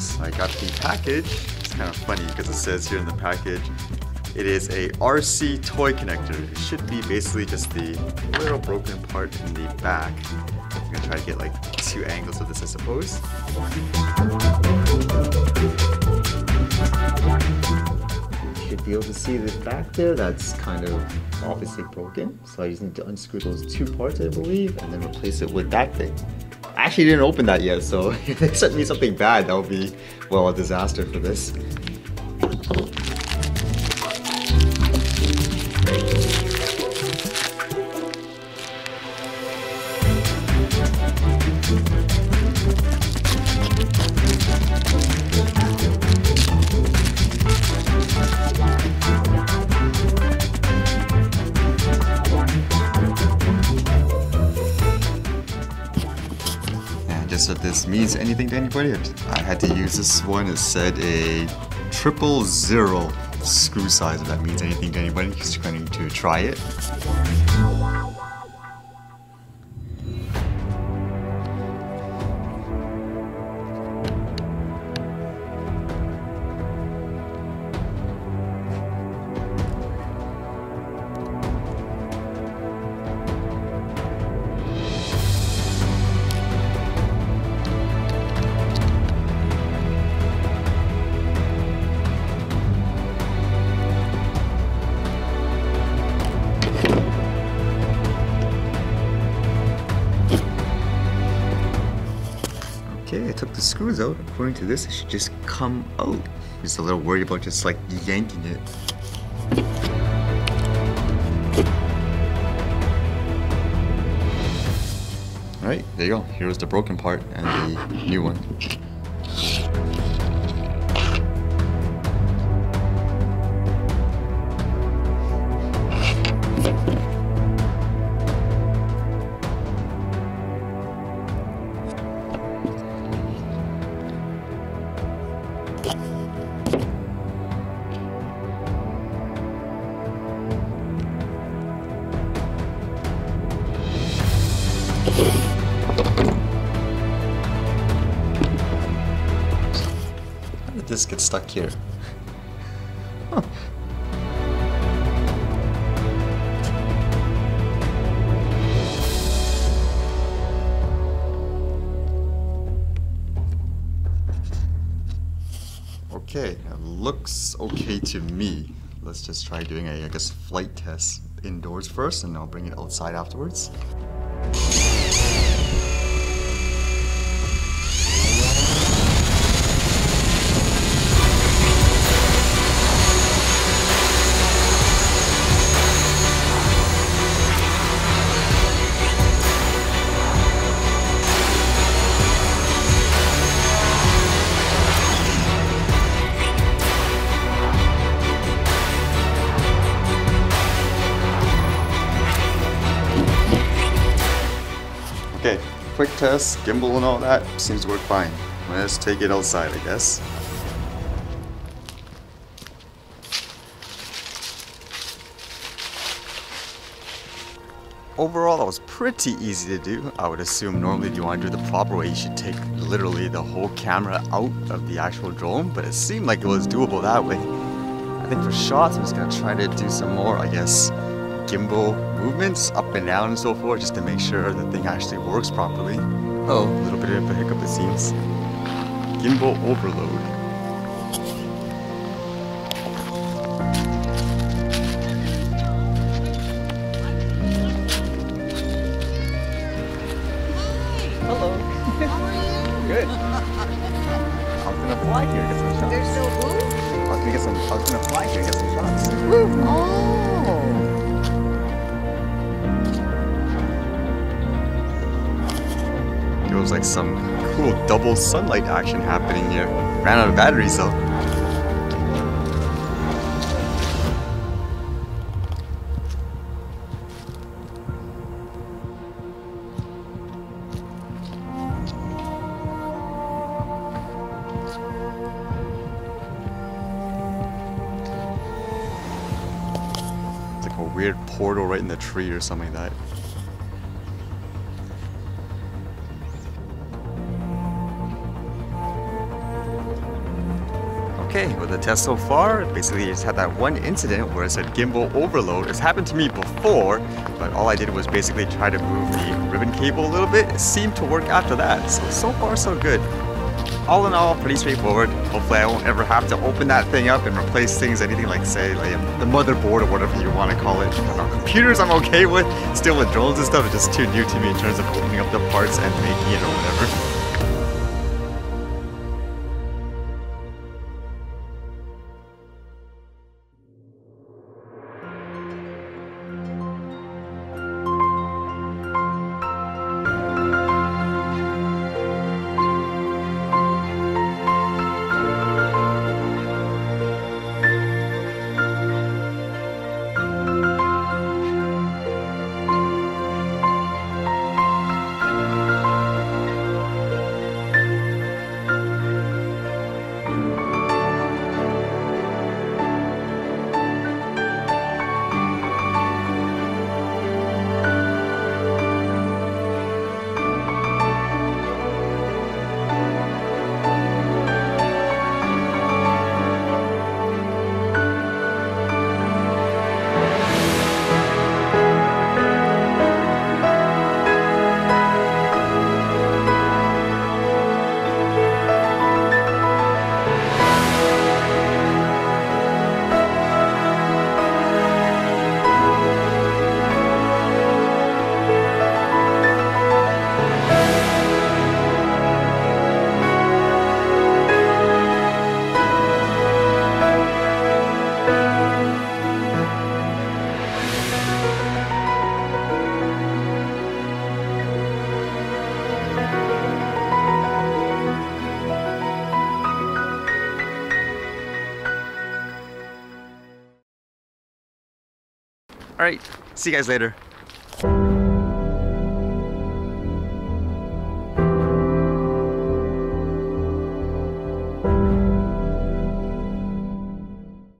this. I got the package. It's kind of funny because it says here in the package, it is a RC toy connector. It should be basically just the little broken part in the back. I'm gonna try to get like two angles of this, I suppose. You should be able to see the back there. That's kind of obviously broken. So I just need to unscrew those two parts, I believe, and then replace it with that thing. I actually didn't open that yet, so if they sent me something bad, that would be, well, a disaster for this. So if this means anything to anybody, I had to use this one. It said a 000 screw size, if that means anything to anybody, because you're going to try it. Okay, I took the screws out. According to this, it should just come out. I'm just a little worried about just like yanking it. All right, there you go. Here's the broken part and the new one. How did this get stuck here? Huh. Okay, it looks okay to me. Let's just try doing a, I guess, flight test indoors first, and I'll bring it outside afterwards. Okay, quick test, gimbal and all that, seems to work fine. Let's take it outside, I guess. Overall, that was pretty easy to do. I would assume normally if you want to do the proper way, you should take literally the whole camera out of the actual drone, but it seemed like it was doable that way. I think for shots, I'm just gonna try to do some more, I guess, gimbal movements up and down and so forth, just to make sure the thing actually works properly. Oh, a little bit of a hiccup it seems. Gimbal overload. Hello. How are you? Good. I was gonna fly here and get some shots. There's no room? I was gonna fly here and get some shots. Oh. There was like some cool double sunlight action happening here. Ran out of batteries though. It's like a weird portal right in the tree or something like that. Okay, well, the test so far, basically just had that one incident where it said gimbal overload. It's happened to me before, but all I did was basically try to move the ribbon cable a little bit. It seemed to work after that, so far so good. All in all, pretty straightforward. Hopefully I won't ever have to open that thing up and replace things, anything like, say, like the motherboard or whatever you want to call it. I know, computers I'm okay with, still with drones and stuff, it's just too new to me in terms of opening up the parts and making it or whatever. Alright, see you guys later.